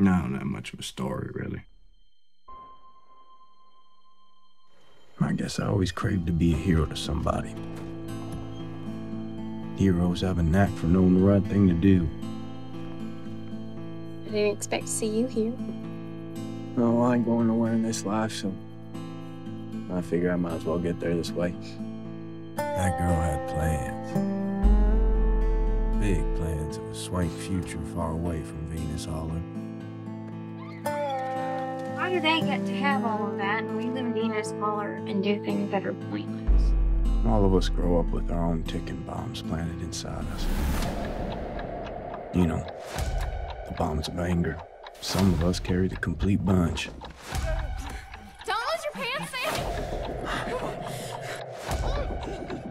Not much of a story, really. I guess I always craved to be a hero to somebody. Heroes have a knack for knowing the right thing to do. I didn't expect to see you here. No, I ain't going nowhere in this life, so I figure I might as well get there this way. That girl had plans. Big plans of a swank future far away from Venus Holler. Why do they get to have all of that and we live in Venus Holler and do things that are pointless? All of us grow up with our own ticking bombs planted inside us. You know, the bombs of anger. Some of us carry the complete bunch. Don't lose your pants, Sammy!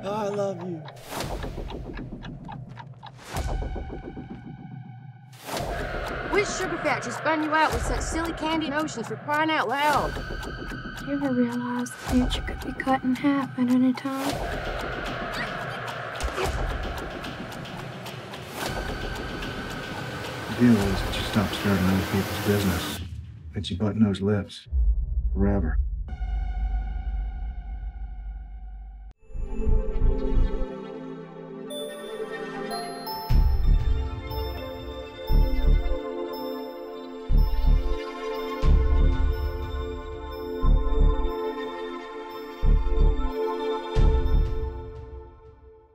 I love you. Which sugar factory spun you out with such silly candy notions for crying out loud? Did you ever realize the future could be cut in half at any time? The deal is that you stop starting other people's business, that you button those lips forever.